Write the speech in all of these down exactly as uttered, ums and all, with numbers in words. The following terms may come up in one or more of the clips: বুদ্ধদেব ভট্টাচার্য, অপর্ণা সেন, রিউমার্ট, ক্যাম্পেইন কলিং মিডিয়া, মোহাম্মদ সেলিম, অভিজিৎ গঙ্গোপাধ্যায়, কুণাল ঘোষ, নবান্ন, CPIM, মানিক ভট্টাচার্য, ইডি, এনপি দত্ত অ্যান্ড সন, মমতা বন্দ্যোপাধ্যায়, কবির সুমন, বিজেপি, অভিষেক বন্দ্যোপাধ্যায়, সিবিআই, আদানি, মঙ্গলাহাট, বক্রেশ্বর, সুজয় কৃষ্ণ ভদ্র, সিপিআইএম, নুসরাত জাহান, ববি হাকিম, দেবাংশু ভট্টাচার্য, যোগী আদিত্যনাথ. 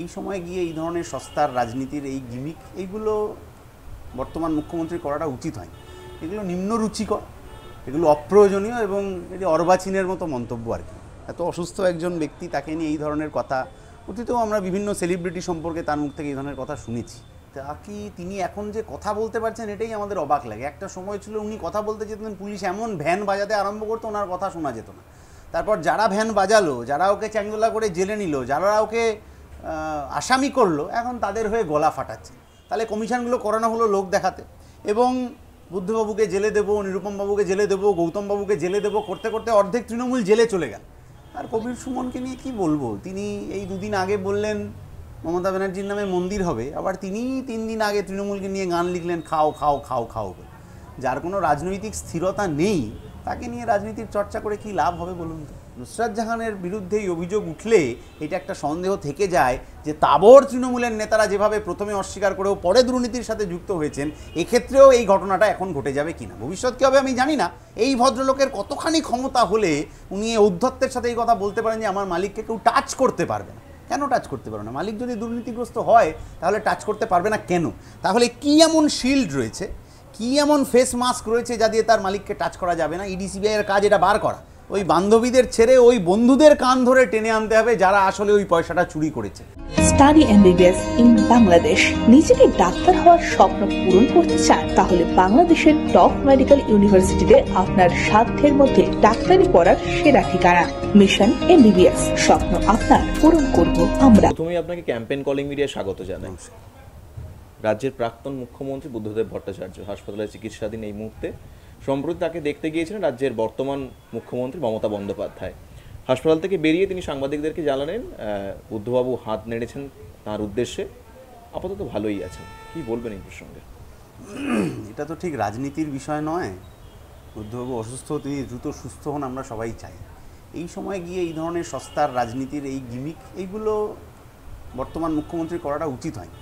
এই সময় গিয়ে এই ধরনের সস্তার রাজনীতির এই গিমিক এইগুলো বর্তমান মুখ্যমন্ত্রী করাটা উচিত হয়। এগুলো নিম্নরুচিকর, এগুলো অপ্রয়োজনীয় এবং এটি অর্বাচীনের মতো মন্তব্য আর কি। এত অসুস্থ একজন ব্যক্তি তাকে নিয়ে এই ধরনের কথা, অতীতেও আমরা বিভিন্ন সেলিব্রিটি সম্পর্কে তার মুখ থেকে এই ধরনের কথা শুনেছি। তা কি তিনি এখন যে কথা বলতে পারছেন এটাই আমাদের অবাক লাগে। একটা সময় ছিল উনি কথা বলতে যেতেন পুলিশ এমন ভ্যান বাজাতে আরম্ভ করতো ওনার কথা শোনা যেত না। তারপর যারা ভ্যান বাজালো, যারা ওকে চ্যাংদোলা করে জেলে নিল, যারা ওকে আসামি করলো, এখন তাদের হয়ে গলা ফাটাচ্ছে। তাহলে কমিশনগুলো করানো হলো লোক দেখাতে, এবং বুদ্ধবাবুকে জেলে দেবো, নিরুপমবাবুকে জেলে দেবো, গৌতমবাবুকে জেলে দেবো করতে করতে অর্ধেক তৃণমূল জেলে চলে গেল। আর কবির সুমনকে নিয়ে কি বলবো, তিনি এই দুদিন আগে বললেন মমতা ব্যানার্জির নামে মন্দির হবে, আবার তিনি তিন দিন আগে তৃণমূলকে নিয়ে গান লিখলেন খাও খাও খাও খাও করে। যার কোনো রাজনৈতিক স্থিরতা নেই তাকে নিয়ে রাজনীতির চর্চা করে কি লাভ হবে বলুন তো। নুসরাত জাহানের বিরুদ্ধে এই অভিযোগ উঠলে এটা একটা সন্দেহ থেকে যায় যে তাবড় তৃণমূলের নেতারা যেভাবে প্রথমে অস্বীকার করেও পরে দুর্নীতির সাথে যুক্ত হয়েছেন, এক্ষেত্রেও এই ঘটনাটা এখন ঘটে যাবে কিনা, ভবিষ্যৎ কী হবে আমি জানি না। এই ভদ্রলোকের কতখানি ক্ষমতা হলে উনি ঔদ্ধত্যের সাথে এই কথা বলতে পারেন যে আমার মালিককে কেউ টাচ করতে পারবে না। কেন টাচ করতে পারবে না? মালিক যদি দুর্নীতিগ্রস্ত হয় তাহলে টাচ করতে পারবে না কেন? তাহলে কী এমন শিল্ড রয়েছে, কী এমন ফেস মাস্ক রয়েছে যা দিয়ে তার মালিককে টাচ করা যাবে না? ইডিসিবিআইয়ের কাজ এটা বার করা। ওই বান্ধবীদের ছেড়ে ওই বন্ধুদের কান ধরে টেনে আনতে হবে যারা আসলে ওই পয়সাটা চুরি করেছে। Study MBBS in Bangladesh. নিজেকে ডাক্তার হওয়ার স্বপ্ন পূরণ করতে চান? তাহলে বাংলাদেশের টপ মেডিকেল ইউনিভার্সিটিতে আপনার সাধ্যের মধ্যে ডাক্তারি পড়ার সেরা ঠিকানা মিশন এমবিবিএস। স্বপ্ন আপনার পূরণ করব আমরা। প্রথমেই আপনাকে ক্যাম্পেইন কলিং মিডিয়ায় স্বাগত জানাই। রাজ্যের প্রাক্তন মুখ্যমন্ত্রী বুদ্ধদেব ভট্টাচার্য হাসপাতালে চিকিৎসাধীন এই মুহূর্তে। সম্প্রতি তাকে দেখতে গিয়েছিলেন রাজ্যের বর্তমান মুখ্যমন্ত্রী মমতা বন্দ্যোপাধ্যায়। হাসপাতাল থেকে বেরিয়ে তিনি সাংবাদিকদেরকে জানালেন বুদ্ধবাবু হাত নেড়েছেন তার উদ্দেশ্যে, আপাতত ভালোই আছেন। কি বলবেন এই প্রসঙ্গে? এটা তো ঠিক রাজনীতির বিষয় নয়। বুদ্ধবাবু অসুস্থ, তিনি দ্রুত সুস্থ হন, আমরা সবাই চাই। এই সময় গিয়ে এই ধরনের সস্তার রাজনীতির এই গিমিক এইগুলো বর্তমান মুখ্যমন্ত্রী করাটা উচিত হয়।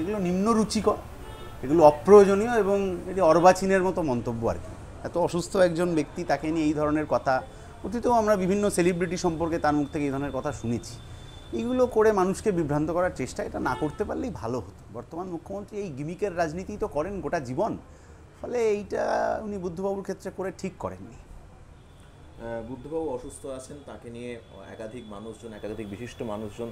এগুলো নিম্নরুচিকর, এগুলো অপ্রয়োজনীয় এবং এটি অর্বাচীনের মতো মন্তব্য আর কি। এত অসুস্থ একজন ব্যক্তি তাকে নিয়ে এই ধরনের কথা, অতীতেও আমরা বিভিন্ন সেলিব্রিটি সম্পর্কে তার মুখ থেকে এই ধরনের কথা শুনেছি। এইগুলো করে মানুষকে বিভ্রান্ত করার চেষ্টা, এটা না করতে পারলেই ভালো হতো। বর্তমান মুখ্যমন্ত্রী এই গিমিকের রাজনীতি তো করেন গোটা জীবন, ফলে এইটা উনি বুদ্ধবাবুর ক্ষেত্রে করে ঠিক করেননি। বুদ্ধবাবু অসুস্থ আছেন, তাকে নিয়ে একাধিক মানুষজন, একাধিক বিশিষ্ট মানুষজন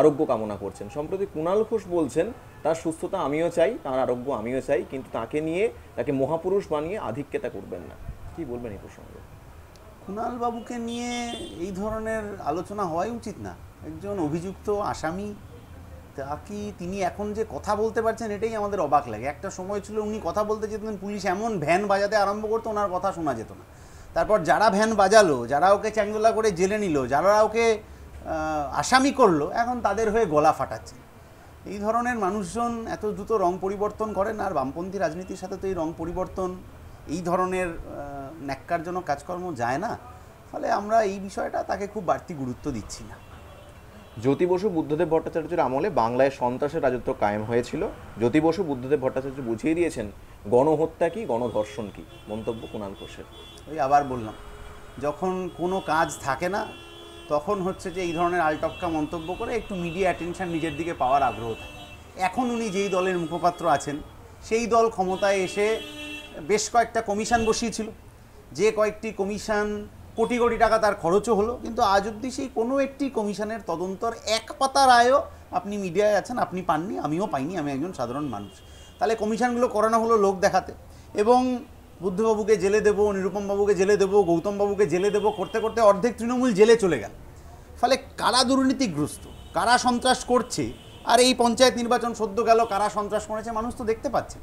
আরোগ্য কামনা করছেন। সম্প্রতি কুণাল ঘোষ বলছেন তার সুস্থতা আমিও চাই, তার আরোগ্য আমিও চাই, কিন্তু তাকে নিয়ে তাকে মহাপুরুষ বানিয়ে আধিক্যতা করবেন না। কি বলবেন এই প্রসঙ্গে? কুণালবাবুকে নিয়ে এই ধরনের আলোচনা হওয়াই উচিত না। একজন অভিযুক্ত আসামি, তা কি তিনি এখন যে কথা বলতে পারছেন এটাই আমাদের অবাক লাগে। একটা সময় ছিল উনি কথা বলতে যেতেন পুলিশ এমন ভ্যান বাজাতে আরম্ভ করতো ওনার কথা শোনা যেত না। তারপর যারা ভ্যান বাজালো, যারা ওকে চ্যাংদোলা করে জেলে নিল, যারা ওকে আসামি করলো, এখন তাদের হয়ে গলা ফাটাচ্ছে। এই ধরনের মানুষজন এত দ্রুত রং পরিবর্তন করেন, আর বামপন্থী রাজনীতির সাথে তো এই রং পরিবর্তন, এই ধরনের ন্যাক্কারজনক কাজকর্ম যায় না। ফলে আমরা এই বিষয়টা তাকে খুব বাড়তি গুরুত্ব দিচ্ছি না। জ্যোতি বসু বুদ্ধদেব ভট্টাচার্যের আমলে বাংলায় সন্ত্রাসের রাজত্ব কায়েম হয়েছিল। জ্যোতি বসু বুদ্ধদেব ভট্টাচার্য বুঝিয়ে দিয়েছেন গণহত্যা কি, গণধর্ষণ কি। মন্তব্য কুণাল ঘোষের। ওই আবার বললাম, যখন কোনো কাজ থাকে না তখন হচ্ছে যে এই ধরনের আলটপকা মন্তব্য করে একটু মিডিয়া অ্যাটেনশান নিজের দিকে পাওয়ার আগ্রহ থাকে। এখন উনি যেই দলের মুখপাত্র আছেন সেই দল ক্ষমতায় এসে বেশ কয়েকটা কমিশন বসিয়েছিল, যে কয়েকটি কমিশন কোটি কোটি টাকা তার খরচও হলো, কিন্তু আজ অবধি সেই কোনো একটি কমিশনের তদন্তর এক পাতা রায়ও আপনি মিডিয়ায় আছেন আপনি পাননি, আমিও পাইনি, আমি একজন সাধারণ মানুষ। তাহলে কমিশনগুলো করানো হলো লোক দেখাতে, এবং বুদ্ধবাবুকে জেলে দেবো, নিরুপমবাবুকে জেলে দেবো, গৌতমবাবুকে জেলে দেবো করতে করতে অর্ধেক তৃণমূল জেলে চলে গেল। ফলে কারা দুর্নীতিগ্রস্ত, কারা সন্ত্রাস করছে, আর এই পঞ্চায়েত নির্বাচন সদ্য গেল, কারা সন্ত্রাস করেছে মানুষ তো দেখতে পাচ্ছে।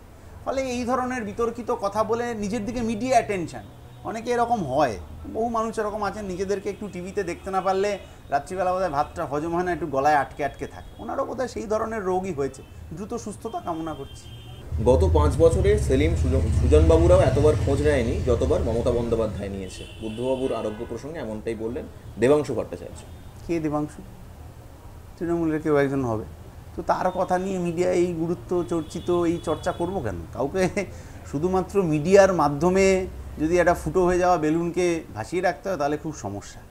ফলে এই ধরনের বিতর্কিত কথা বলে নিজের দিকে মিডিয়া অ্যাটেনশান, অনেকে এরকম হয়, বহু মানুষ এরকম আছেন নিজেদেরকে একটু টিভিতে দেখতে না পারলে রাত্রিবেলা বোধহয় ভাতটা হজম হয় না, একটু গলায় আটকে আটকে থাকে। ওনারও বোধহয় সেই ধরনের রোগই হয়েছে। দ্রুত সুস্থতা কামনা করছি। গত পাঁচ বছরে সেলিম, সুজনবাবুরাও এতবার খোঁজ নেয়নি যতবার মমতা বন্দ্যোপাধ্যায় নিয়েছে। বুদ্ধবাবুর আরোগ্য প্রসঙ্গে এমনটাই বললেন দেবাংশু ভট্টাচার্য। কে দেবাংশু? তৃণমূলের কেউ একজন হবে তো, তার কথা নিয়ে মিডিয়া এই গুরুত্ব চর্চিত এই চর্চা করবো কেন? কাউকে শুধুমাত্র মিডিয়ার মাধ্যমে যদি একটা ফুটো হয়ে যাওয়া বেলুনকে ভাসিয়ে রাখতে হয় তাহলে খুব সমস্যা।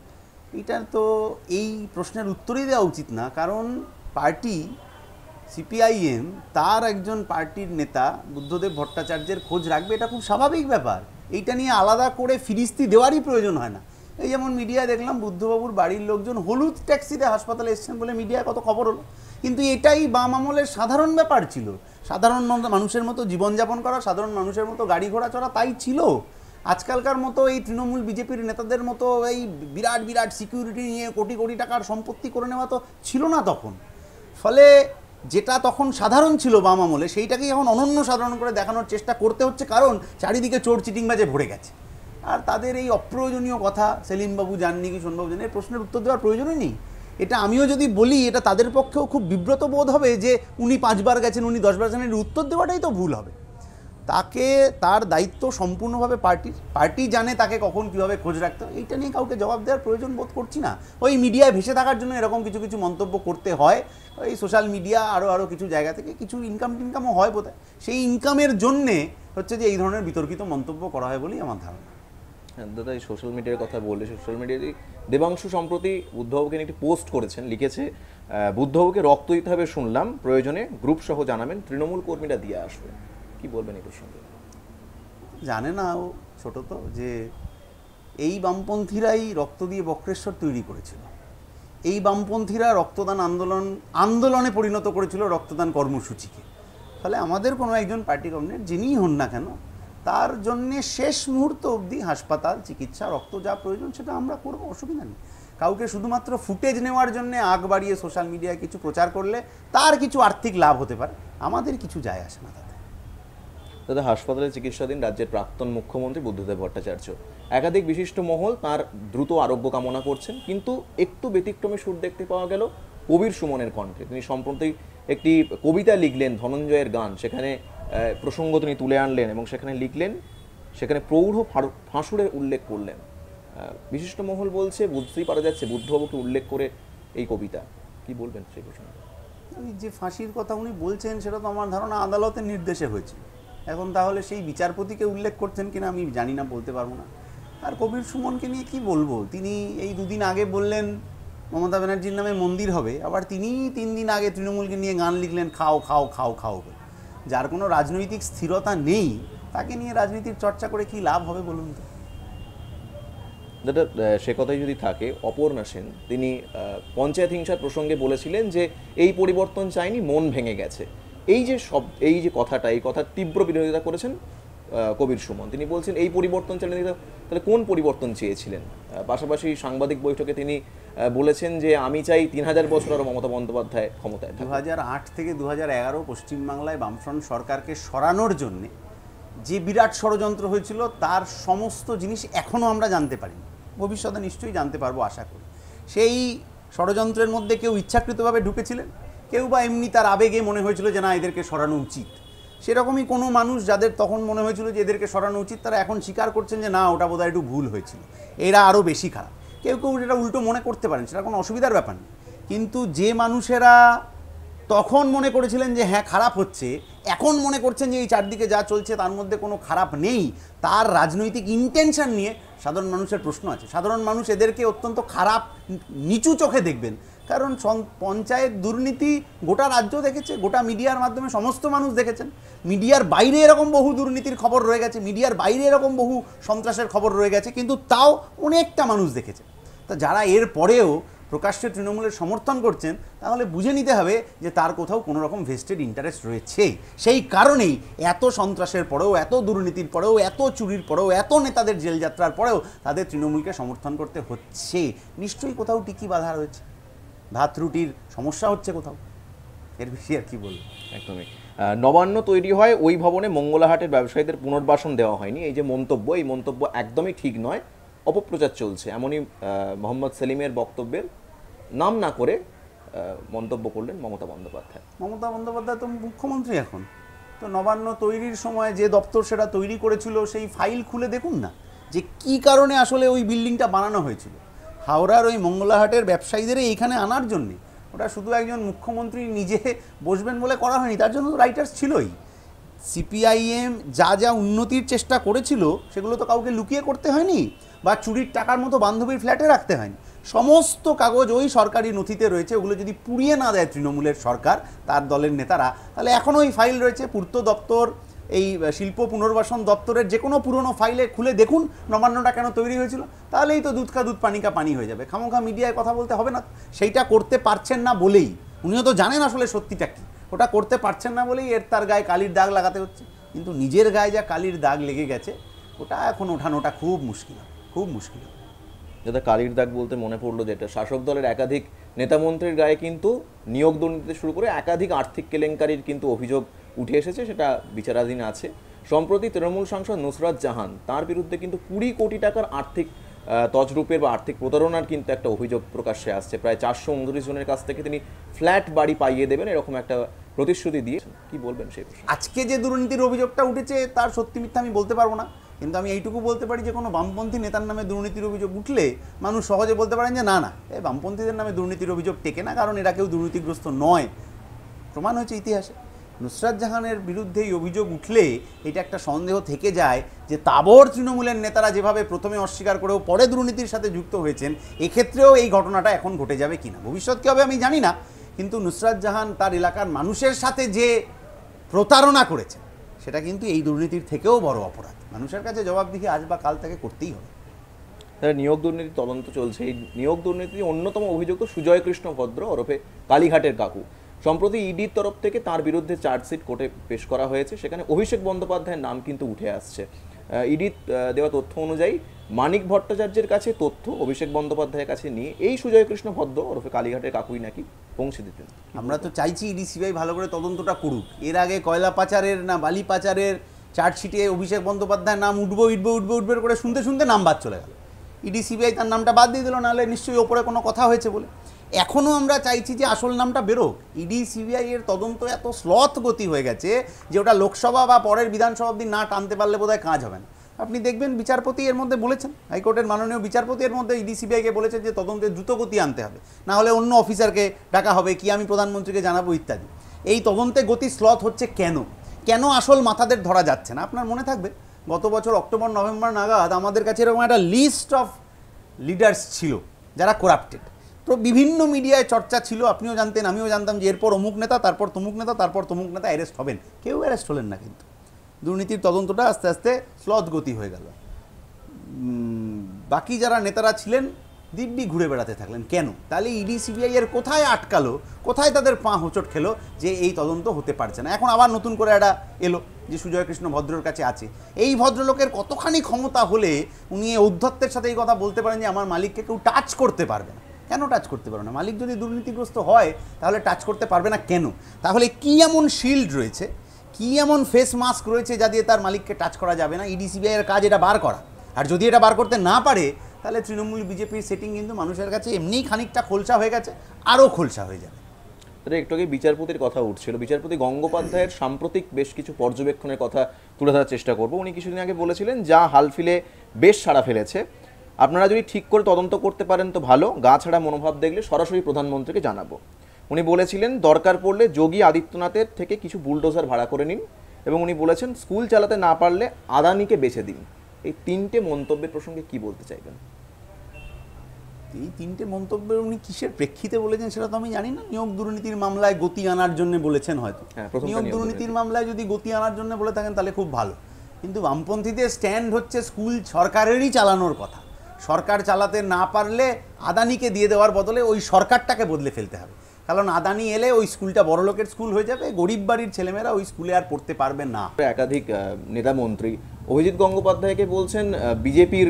এটা তো এই প্রশ্নের উত্তরই দেওয়া উচিত না, কারণ पार्टी सीपीआईएम तार एकजन पार्टी नेता बुद्धदेव भट्टाचार्यर खोज राखबे एटा खूब स्वाभाविक ब्यापार। एटा निये आलादा करे फिरिस्ती देवारই प्रयोजन হয় না। এই যেমন মিডিয়া দেখলাম বুদ্ধবাবুর বাড়ির লোকজন হলুদ ট্যাক্সিতে হাসপাতালে এসেছেন বলে মিডিয়ায় কত খবর হলো, কিন্তু এটাই বাম আমলের সাধারণ ব্যাপার ছিল। সাধারণ মানুষের মতো জীবনযাপন করা, সাধারণ মানুষের মতো গাড়ি ঘোড়া চড়া তাই ছিল। আজকালকার মতো এই তৃণমূল বিজেপির নেতাদের মতো এই বিরাট বিরাট সিকিউরিটি নিয়ে কোটি কোটি টাকার সম্পত্তি করে নেওয়া তো ছিল না তখন। ফলে যেটা তখন সাধারণ ছিল বাম আমলে সেইটাকেই এখন অনন্য সাধারণ করে দেখানোর চেষ্টা করতে হচ্ছে, কারণ চারিদিকে চোর চিটিংবাজে ভরে গেছে। আর তাদের এই অপ্রয়োজনীয় কথা সেলিমবাবু জাননি কি সোনবাবু জানেন এই প্রশ্নের উত্তর দেওয়ার প্রয়োজনই নেই। এটা আমিও যদি বলি এটা তাদের পক্ষেও খুব বিব্রত বোধ হবে যে উনি পাঁচবার গেছেন উনি দশবার গেছেন, এর উত্তর দেওয়াটাই তো ভুল হবে। তাকে তার দায়িত্ব সম্পূর্ণভাবে পার্টির, পার্টি জানে তাকে কখন কীভাবে খোঁজ রাখতে হয়। এইটা নিয়ে কাউকে জবাব দেওয়ার প্রয়োজন বোধ করছি না। ওই মিডিয়ায় ভেসে থাকার জন্য এরকম কিছু কিছু মন্তব্য করতে হয়, ওই সোশ্যাল মিডিয়া আরও আরও কিছু জায়গা থেকে কিছু ইনকাম টিনকামও হয় বোধ হয়, সেই ইনকামের জন্যে হচ্ছে যে এই ধরনের বিতর্কিত মন্তব্য করা হয় বলেই আমার ধারণা। দাদা এই সোশ্যাল মিডিয়ার কথা বললে, সোশ্যাল মিডিয়ায় দেবাংশু সম্প্রতি বুদ্ধবাবুকে নিয়ে একটি পোস্ট করেছেন, লিখেছে বুদ্ধবাবুকে রক্ত দিতে হবে শুনলাম, প্রয়োজনে গ্রুপ সহ জানাবেন, তৃণমূল কর্মীরা দিয়ে আসবে। কি বলবেন এই প্রসঙ্গে? জানে না ও ছোট তো যে এই বামপন্থীরাই রক্ত দিয়ে বক্রেশ্বর তৈরি করেছিল, এই বামপন্থীরা রক্তদান আন্দোলন আন্দোলনে পরিণত করেছিল রক্তদান কর্মসূচিকে। ফলে আমাদের কোনো একজন পার্টি কর্মীর যিনিই হন না কেন তার জন্যে শেষ মুহূর্ত অবধি হাসপাতাল চিকিৎসা রক্ত যা প্রয়োজন সেটা আমরা করবো, অসুবিধা নেই। কাউকে শুধুমাত্র ফুটেজ নেওয়ার জন্যে আগ বাড়িয়ে সোশ্যাল মিডিয়ায় কিছু প্রচার করলে তার কিছু আর্থিক লাভ হতে পারে, আমাদের কিছু যায় আসে না। দাদা হাসপাতালে চিকিৎসাধীন রাজ্যের প্রাক্তন মুখ্যমন্ত্রী বুদ্ধদেব ভট্টাচার্য, একাধিক বিশিষ্ট মহল তার দ্রুত আরোগ্য কামনা করছেন, কিন্তু একটু ব্যতিক্রমী সুর দেখতে পাওয়া গেল কবির সুমনের কণ্ঠে। তিনি সম্প্রতি একটি কবিতা লিখলেন ধনঞ্জয়ের গান, সেখানে প্রসঙ্গ তিনি তুলে আনলেন এবং সেখানে লিখলেন, সেখানে প্রৌঢ় ফাঁসুরের উল্লেখ করলেন। বিশিষ্ট মহল বলছে বুঝতেই পারা যাচ্ছে বুদ্ধবাবুকে উল্লেখ করে এই কবিতা। কি বলবেন সেই প্রসঙ্গে? ওই যে ফাঁসির কথা উনি বলছেন সেটা তো আমার ধারণা আদালতের নির্দেশে হয়েছে, এখন তাহলে সেই বিচারপতিকে উল্লেখ করছেন কিনা আমি জানি না, বলতে পারবো না। আর কবির সুমনকে নিয়ে কি বলবো, তিনি এই দুদিন আগে বললেন মমতা ব্যানার্জির নামে মন্দির হবে, আবার তিনি তিন দিন আগে তৃণমূলকে নিয়ে গান লিখলেন খাও খাও খাও খাও বলে। যার কোনো রাজনৈতিক স্থিরতা নেই তাকে নিয়ে রাজনীতির চর্চা করে কি লাভ হবে বলুন তো। দাদা সে কথাই যদি থাকে, অপর্ণা সেন তিনি পঞ্চায়েত হিংসার প্রসঙ্গে বলেছিলেন যে এই পরিবর্তন চাইনি, মন ভেঙে গেছে। এই যে সব এই যে কথাটা, এই কথার তীব্র বিরোধিতা করেছেন কবির সুমন। তিনি বলছেন এই পরিবর্তন চাইনি, তাহলে কোন পরিবর্তন চেয়েছিলেন? পাশাপাশি সাংবাদিক বৈঠকে তিনি বলেছেন যে আমি চাই তিন হাজার বছর আরও মমতা বন্দ্যোপাধ্যায় ক্ষমতায়। দু হাজার আট থেকে দু হাজার এগারো পশ্চিমবাংলায় বামফ্রন্ট সরকারকে সরানোর জন্যে যে বিরাট ষড়যন্ত্র হয়েছিল তার সমস্ত জিনিস এখনও আমরা জানতে পারিনি, ভবিষ্যতে নিশ্চয়ই জানতে পারবো আশা করি। সেই ষড়যন্ত্রের মধ্যে কেউ ইচ্ছাকৃতভাবে ঢুকেছিলেন, কেউ বা এমনি তার আবেগে মনে হয়েছিল যে না এদেরকে সরানো উচিত। সেরকমই কোনো মানুষ যাদের তখন মনে হয়েছিল যে এদেরকে সরানো উচিত তারা এখন স্বীকার করছেন যে না ওটা বোধহয় একটু ভুল হয়েছিল, এরা আরও বেশি খারাপ। কেউ কেউ এটা উল্টো মনে করতে পারেন, সেটা কোনো অসুবিধার ব্যাপার নেই, কিন্তু যে মানুষেরা তখন মনে করেছিলেন যে হ্যাঁ খারাপ হচ্ছে এখন মনে করছেন যে এই চারদিকে যা চলছে তার মধ্যে কোনো খারাপ নেই, তার রাজনৈতিক ইন্টেনশন নিয়ে সাধারণ মানুষের প্রশ্ন আছে। সাধারণ মানুষ এদেরকে অত্যন্ত খারাপ নিচু চোখে দেখবেন, কারণ পঞ্চায়েত দুর্নীতি গোটা রাজ্য দেখেছে, গোটা মিডিয়ার মাধ্যমে সমস্ত মানুষ দেখেছেন। মিডিয়ার বাইরে এরকম বহু দুর্নীতির খবর রয়ে গেছে, মিডিয়ার বাইরে এরকম বহু সন্ত্রাসের খবর রয়ে গেছে, কিন্তু তাও অনেকটা মানুষ দেখেছে। তা যারা এর পরেও প্রকাশ্যে তৃণমূলের সমর্থন করছেন তাহলে বুঝে নিতে হবে যে তার কোথাও কোনো রকম ভেস্টেড ইন্টারেস্ট রয়েছে। সেই কারণেই এত সন্ত্রাসের পরেও, এত দুর্নীতির পরেও, এত চুরির পরেও, এত নেতাদের জেলযাত্রার পরেও তাদের তৃণমূলকে সমর্থন করতে হচ্ছে। নিশ্চয়ই কোথাও টিকি বাধা রয়েছে, ভাত রুটির সমস্যা হচ্ছে কোথাও, এর বেশি আর কি বলবো। একদমই নবান্ন তৈরি হয় ওই ভবনে মঙ্গলাহাটের ব্যবসায়ীদের পুনর্বাসন দেওয়া হয়নি, এই যে মন্তব্য, এই মন্তব্য একদমই ঠিক নয়, অপপ্রচার চলছে এমনই মোহাম্মদ সেলিমের বক্তব্যের নাম না করে মন্তব্য করলেন মমতা বন্দ্যোপাধ্যায়। মমতা বন্দ্যোপাধ্যায় তো মুখ্যমন্ত্রী এখন, তো নবান্ন তৈরির সময় যে দপ্তর সেটা তৈরি করেছিল সেই ফাইল খুলে দেখুন না যে কি কারণে আসলে ওই বিল্ডিংটা বানানো হয়েছিল। হাওড়ার ওই মঙ্গলাহাটের ব্যবসায়ীদের এইখানে আনার জন্যে, ওটা শুধু একজন মুখ্যমন্ত্রী নিজে বসবেন বলে করা হয়নি, তার জন্য রাইটার্স ছিলই। সিপিআইএম যা যা উন্নতির চেষ্টা করেছিল সেগুলো তো কাউকে লুকিয়ে করতে হয়নি বা চুরির টাকার মতো বান্ধবীর ফ্ল্যাটে রাখতে হয়নি। समस्त कागज ओई सरकारी नथिते रयेछे ओगुलो जोदि पुड़िये ना देय तृणमूलेर सरकार तार दलेर नेतारा ताहले एखोनो ओई फाइल रयेछे पूर्त दफ्तर এই শিল্প পুনর্বাসন দপ্তরের যে কোনো পুরনো ফাইলে খুলে দেখুন নবান্নটা কেন তৈরি হয়েছিল। তাহলেই তো দুধ কা দুধ পানি কা পানি হয়ে যাবে, খামোখা মিডিয়ায় কথা বলতে হবে না। সেইটা করতে পারছেন না বলেই, উনিও তো জানেন আসলে সত্যিটা কি, ওটা করতে পারছেন না বলেই এর তার গায়ে কালির দাগ লাগাতে হচ্ছে। কিন্তু নিজের গায়ে যা কালির দাগ লেগে গেছে ওটা এখন ওঠানোটা খুব মুশকিল, খুব মুশকিল। যেটা কালির দাগ বলতে মনে পড়লো, যেটা শাসক দলের একাধিক নেতামন্ত্রীর গায়ে কিন্তু নিয়োগ দুর্নীতি শুরু করে একাধিক আর্থিক কেলেঙ্কারির কিন্তু অভিযোগ উঠে এসেছে, সেটা বিচারাধীন আছে। সম্প্রতি তৃণমূল সাংসদ নুসরাত জাহান, তার বিরুদ্ধে কিন্তু কুড়ি কোটি টাকার আর্থিক তজরুপের বা আর্থিক প্রতারণার কিন্তু একটা অভিযোগ প্রকাশ্যে আসছে। প্রায় চারশো উনত্রিশ জনের কাছ থেকে তিনি ফ্ল্যাট বাড়ি পাইয়ে দেবেন এরকম একটা প্রতিশ্রুতি দিয়ে। কি বলবেন সেই বিষয়ে? আজকে যে দুর্নীতির অভিযোগটা উঠেছে তার সত্যি মিথ্যা আমি বলতে পারবো না, কিন্তু আমি এইটুকু বলতে পারি যে কোনো বামপন্থী নেতার নামে দুর্নীতির অভিযোগ উঠলে মানুষ সহজে বলতে পারেন যে না না এই বামপন্থীদের নামে দুর্নীতির অভিযোগ টেকে না, কারণ এরা কেউ দুর্নীতিগ্রস্ত নয়। প্রমাণ হয়েছে ইতিহাসে। নুসরাত জাহানের বিরুদ্ধে এই অভিযোগ উঠলে এটা একটা সন্দেহ থেকে যায় যে তাবর তৃণমূলের নেতারা যেভাবে প্রথমে অস্বীকার করেও পরে দুর্নীতির সাথে যুক্ত হয়েছেন, এক্ষেত্রেও এই ঘটনাটা এখন ঘটে যাবে কিনা, ভবিষ্যৎ কী হবে আমি জানি না। কিন্তু নুসরাত জাহান তার এলাকার মানুষের সাথে যে প্রতারণা করেছেন সেটা কিন্তু এই দুর্নীতির থেকেও বড় অপরাধ। মানুষের কাছে জবাবদিহি আজ বা কাল তাকে করতেই হবে। তারা নিয়োগ দুর্নীতি তদন্ত চলছে, এই নিয়োগ দুর্নীতির অন্যতম অভিযুক্ত সুজয় কৃষ্ণ ভদ্র ওরফে কালীঘাটের কাকু, সম্প্রতি ইডির তরফ থেকে তার বিরুদ্ধে চার্জশিট কোর্টে পেশ করা হয়েছে। সেখানে অভিষেক বন্দ্যোপাধ্যায়ের নাম কিন্তু উঠে আসছে। ইডির দেওয়া তথ্য অনুযায়ী মানিক ভট্টাচার্যের কাছে তথ্য অভিষেক বন্দ্যোপাধ্যায়ের কাছে নিয়ে এই সুজয় কৃষ্ণ ভদ্র ওরফে কালীঘাটের কাকুই নাকি পৌঁছে দিতেন। আমরা তো চাইছি ইডি সিবিআই ভালো করে তদন্তটা করুক। এর আগে কয়লা পাচারের না বালি পাচারের চার্জশিটে অভিষেক বন্দ্যোপাধ্যায়ের নাম উঠবো উঠবো উঠবো উঠবে করে শুনতে শুনতে নাম বাদ চলে গেল। ইডি সিবিআই তার নামটা বাদ দিয়ে দিল, নাহলে নিশ্চয়ই ওপরে কোনো কথা হয়েছে বলে। এখনও আমরা চাইছি যে আসল নামটা বেরোক। ইডি সিবিআই এর তদন্ত এত স্লথ গতি হয়ে গেছে যে ওটা লোকসভা বা পরের বিধানসভা অবধি না টানতে পারলে বোধহয় কাজ হবে না। আপনি দেখবেন বিচারপতি এর মধ্যে বলেছেন, হাইকোর্টের মাননীয় বিচারপতি এর মধ্যে ইডি সিবিআইকে বলেছেন যে তদন্তে দ্রুত গতি আনতে হবে, না হলে অন্য অফিসারকে ডাকা হবে, কি আমি প্রধানমন্ত্রীকে জানাবো ইত্যাদি। এই তদন্তে গতি স্লথ হচ্ছে কেন? কেন আসল মাথাদের ধরা যাচ্ছে না? আপনার মনে থাকবে গত বছর অক্টোবর নভেম্বর নাগাদ আমাদের কাছে এরকম একটা লিস্ট অফ লিডার্স ছিল যারা করাপ্টেড। তো বিভিন্ন মিডিয়ায় চর্চা ছিল, আপনিও জানতেন আমিও জানতাম যে এরপর অমুক নেতা তারপর তমুক নেতা তারপর তমুক নেতা অ্যারেস্ট হবেন। কেউ অ্যারেস্ট হলেন না, কিন্তু দুর্নীতির তদন্তটা আস্তে আস্তে স্লথ গতি হয়ে গেল। বাকি যারা নেতারা ছিলেন দিব্যি ঘুরে বেড়াতে থাকলেন কেন? তাহলে ইডি সিবিআই এর কোথায় আটকালো, কোথায় তাদের পা হোঁচট খেলো যে এই তদন্ত হতে পারছে না? এখন আবার নতুন করে একটা এলো যে সুজয় কৃষ্ণ ভদ্রর কাছে আছে। এই ভদ্রলোকের কতখানি ক্ষমতা হলে উনি ঔদ্ধত্যের সাথে এই কথা বলতে পারেন যে আমার মালিককে কেউ টাচ করতে পারবে না? কেন টাচ করতে পারবে না? মালিক যদি দুর্নীতিগ্রস্ত হয় তাহলে টাচ করতে পারবে না কেন? তাহলে কি এমন শিল্ড রয়েছে, কি এমন ফেস মাস্ক রয়েছে যা দিয়ে তার মালিককে টাচ করা যাবে না? ইডি সিবিআই এর কাজ এটা বার করা, আর যদি এটা বার করতে না পারে তাহলে তৃণমূল বিজেপির সেটিং কিন্তু মানুষের কাছে এমনিই খানিকটা খোলসা হয়ে গেছে, আরও খোলসা হয়ে যাবে। একটু আগে বিচারপতির কথা উঠছিল, বিচারপতি গঙ্গোপাধ্যায়ের সাম্প্রতিক বেশ কিছু পর্যবেক্ষণের কথা তুলে ধরার চেষ্টা করব। উনি কিছুদিন আগে বলেছিলেন যা হালফিলে বেশ সাড়া ফেলেছে, আপনারা যদি ঠিক করে তদন্ত করতে পারেন তো ভালো, গা ছাড়া মনোভাব দেখলে সরাসরি প্রধানমন্ত্রীকে জানাবো। উনি বলেছিলেন দরকার পড়লে যোগী আদিত্যনাথের থেকে কিছু বুলডোজার ভাড়া করে নিন, এবং উনি বলেছেন স্কুল চালাতে না পারলে আদানিকে বেছে দিন। এই তিনটে মন্তব্যের প্রসঙ্গে কি বলতে চাইবেন? এই তিনটে মন্তব্যের উনি কিসের প্রেক্ষিতে বলেছেন সেটা তো আমি জানি না। নিয়োগ দুর্নীতির মামলায় গতি আনার জন্য বলেছেন হয়তো। নিয়োগ দুর্নীতির মামলায় যদি গতি আনার জন্য বলে থাকেন তাহলে খুব ভালো, কিন্তু বামপন্থীদের স্ট্যান্ড হচ্ছে স্কুল সরকারেরই চালানোর কথা, সরকার চালাতে না পারলে আদানিকে দিয়ে দেওয়ার বদলে ওই সরকারটাকে বদলে ফেলতে হবে, কারণ আদানি এলে ওই স্কুলটা বড় লোকের স্কুল হয়ে যাবে, গরিব বাড়ির ছেলেমেয়েরা ওই স্কুলে আর পড়তে পারবে না। একাধিক নেতামন্ত্রী অভিজিৎ গঙ্গোপাধ্যায়কে বলছেন বিজেপির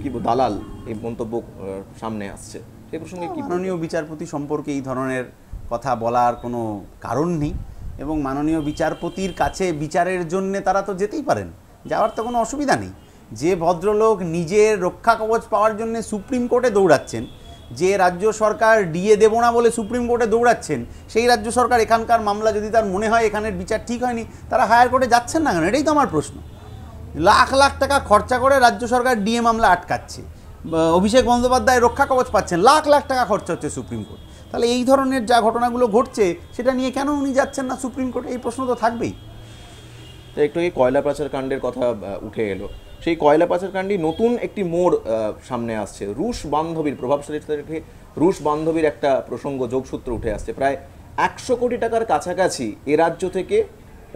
কি দালাল, এই মন্তব্য সামনে আসছে। এই প্রসঙ্গে কি? মাননীয় বিচারপতি সম্পর্কে এই ধরনের কথা বলার কোনো কারণ নেই, এবং মাননীয় বিচারপতির কাছে বিচারের জন্যে তারা তো যেতেই পারেন, যাওয়ার তো কোনো অসুবিধা নেই। যে ভদ্রলোক নিজের রক্ষা কবচ পাওয়ার জন্য সুপ্রিম কোর্টে দৌড়াচ্ছেন, যে রাজ্য সরকার ডিএ দেবো না বলে সুপ্রিম কোর্টে দৌড়াচ্ছেন, সেই রাজ্য সরকার এখানকার মামলা যদি তার মনে হয় এখানের বিচার ঠিক হয়নি তারা হায়ার কোর্টে যাচ্ছেন না কেন? এটাই তো আমার প্রশ্ন। লাখ লাখ টাকা খরচা করে রাজ্য সরকার ডিএ মামলা আটকাচ্ছে, অভিষেক বন্দ্যোপাধ্যায় রক্ষা কবচ পাচ্ছেন, লাখ লাখ টাকা খরচা হচ্ছে সুপ্রিম কোর্ট। তাহলে এই ধরনের যা ঘটনাগুলো ঘটছে সেটা নিয়ে কেন উনি যাচ্ছেন না সুপ্রিম কোর্টে, এই প্রশ্ন তো থাকবেই। তো একটু এই কয়লা পাচার কাণ্ডের কথা উঠে এলো, সেই কয়লা পাচার কাণ্ডে নতুন একটি মোড় সামনে আসছে। রুশ বান্ধবীর প্রভাবশালী থেকে রুশ বান্ধবীর একটা প্রসঙ্গ যোগসূত্র উঠে আসছে। প্রায় একশো কোটি টাকার কাছাকাছি এ রাজ্য থেকে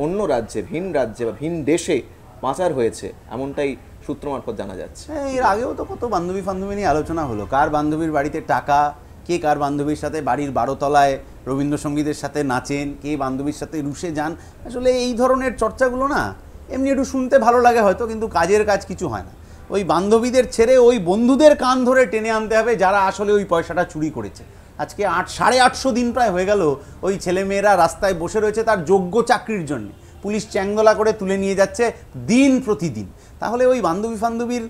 অন্য রাজ্যে ভিন রাজ্যে বা ভিন দেশে পাচার হয়েছে এমনটাই সূত্র মারফত জানা যাচ্ছে। এর আগেও তো কত বান্ধবী ফান্ধবী নিয়ে আলোচনা হলো, কার বান্ধবীর বাড়িতে টাকা, কে কার বান্ধবীর সাথে বাড়ির বারোতলায় রবীন্দ্রসঙ্গীতের সাথে নাচেন, কে বান্ধবীর সাথে রুশে যান। আসলে এই ধরনের চর্চাগুলো না এমনি একটু শুনতে ভালো লাগে হয়তো, কিন্তু কাজের কাজ কিছু হয় না। ওই বান্ধবীদের ছেড়ে ওই বন্ধুদের কান ধরে টেনে আনতে হবে যারা আসলে ওই পয়সাটা চুরি করেছে। আজকে আট সাড়ে আটশো দিন প্রায় হয়ে গেল ওই ছেলেমেয়েরা রাস্তায় বসে রয়েছে তার যোগ্য চাকরির জন্য, পুলিশ চ্যাংদোলা করে তুলে নিয়ে যাচ্ছে দিন প্রতিদিন। তাহলে ওই বান্ধবী ফান্ধবীর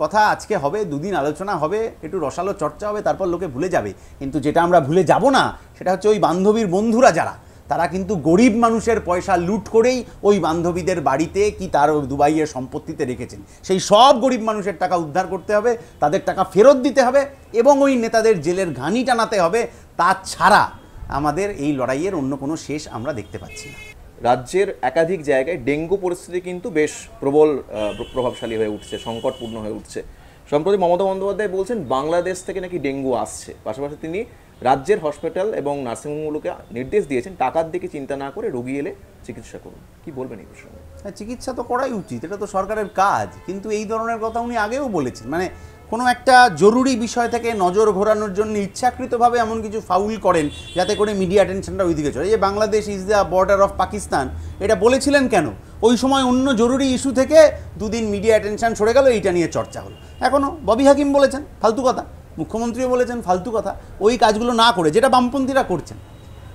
কথা আজকে হবে, দুদিন আলোচনা হবে, একটু রসালো চর্চা হবে, তারপর লোকে ভুলে যাবে। কিন্তু যেটা আমরা ভুলে যাব না সেটা হচ্ছে ওই বান্ধবীর বন্ধুরা যারা, তারা কিন্তু গরিব মানুষের পয়সা লুট করেই ওই বান্ধবীদের বাড়িতে কি তার দুবাইয়ের সম্পত্তিতে রেখেছেন। সেই সব গরিব মানুষের টাকা উদ্ধার করতে হবে, তাদের টাকা ফেরত দিতে হবে এবং ওই নেতাদের জেলের ঘানি টানাতে হবে। তাছাড়া আমাদের এই লড়াইয়ের অন্য কোনো শেষ আমরা দেখতে পাচ্ছি না। রাজ্যের একাধিক জায়গায় ডেঙ্গু পরিস্থিতি কিন্তু বেশ প্রবল প্রভাবশালী হয়ে উঠছে, সংকটপূর্ণ হয়ে উঠছে। সম্প্রতি মমতা বন্দ্যোপাধ্যায় বলছেন বাংলাদেশ থেকে নাকি ডেঙ্গু আসছে। পাশাপাশি তিনি রাজ্যের হসপিটাল এবং নার্সিংহোমগুলোকে নির্দেশ দিয়েছেন টাকার দিকে চিন্তা না করে রোগী এলে চিকিৎসা করুন। কি বলবেন এই বিষয়ে? হ্যাঁ, চিকিৎসা তো করাই উচিত, এটা তো সরকারের কাজ। কিন্তু এই ধরনের কথা উনি আগেও বলেছেন, মানে কোনো একটা জরুরি বিষয় থেকে নজর ঘোরানোর জন্য ইচ্ছাকৃতভাবে এমন কিছু ফাউল করেন যাতে করে মিডিয়া অ্যাটেনশনটা ওইদিকে চলে। যে Bangladesh is the border of Pakistan এটা বলেছিলেন কেন? ওই সময় অন্য জরুরি ইস্যু থেকে দুদিন মিডিয়া অ্যাটেনশন সরে গেল, এইটা নিয়ে চর্চা হলো। এখনও ববি হাকিম বলেছেন ফালতু কথা, মুখ্যমন্ত্রীও বলেছেন ফালতু কথা। ওই কাজগুলো না করে যেটা বামপন্থীরা করছেন,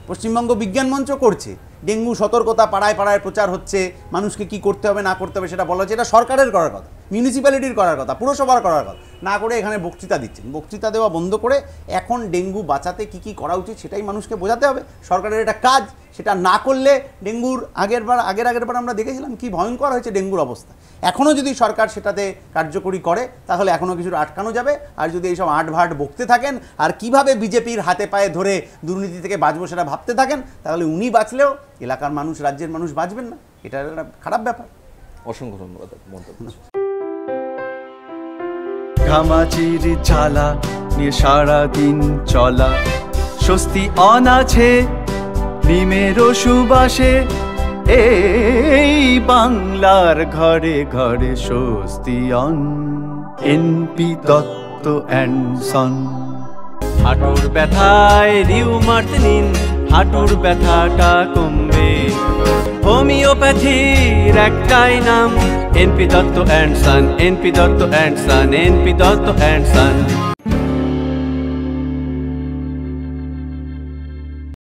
পশ্চিমবঙ্গ বিজ্ঞান মঞ্চ করছে, ডেঙ্গু সতর্কতা পাড়ায় পাড়ায় প্রচার হচ্ছে, মানুষকে কি করতে হবে না করতে হবে সেটা বলা হচ্ছে। এটা সরকারের করার কথা, মিউনিসিপ্যালিটির করার কথা, পুরসভার করার কথা, না করে এখানে বক্তৃতা দিচ্ছেন। বক্তৃতা দেওয়া বন্ধ করে এখন ডেঙ্গু বাঁচাতে কি কি করা উচিত সেটাই মানুষকে বোঝাতে হবে, সরকারের এটা কাজ। সেটা না করলে ডেঙ্গুর আগেরবার আগের আগেরবার আমরা দেখেছিলাম কি ভয়ঙ্কর হয়েছে ডেঙ্গুর অবস্থা। এখনও যদি সরকার সেটাতে কার্যকরী করে তাহলে এখনও কিছু আটকানো যাবে। আর যদি এইসব আটভাট বকতে থাকেন আর কিভাবে বিজেপির হাতে পায়ে ধরে দুর্নীতি থেকে বাঁচবো সেটা ভাবতে থাকেন, তাহলে উনি বাঁচলেও এলাকার মানুষ, রাজ্যের মানুষ বাঁচবেন না। এটা একটা খারাপ ব্যাপার। অসংখ্য ধন্যবাদ। ঘামাচির ঝালা নিয়ে সারাদিন চলা স্বস্তি অনাছে নিমের সুবাসে, এই বাংলার ঘরে ঘরে স্বস্তি অন। এনপি দত্ত অ্যান্ড সন। হাঁটুর ব্যথায় রিউমার্ট নিন, হাঁটুর ব্যথাটা কমবে। হোমিওপ্যাথির একটাই নাম এনপি দত্ত অ্যান্ড সন, এনপি দত্ত অ্যান্ড সন, এনপি দত্ত অ্যান্ড সন।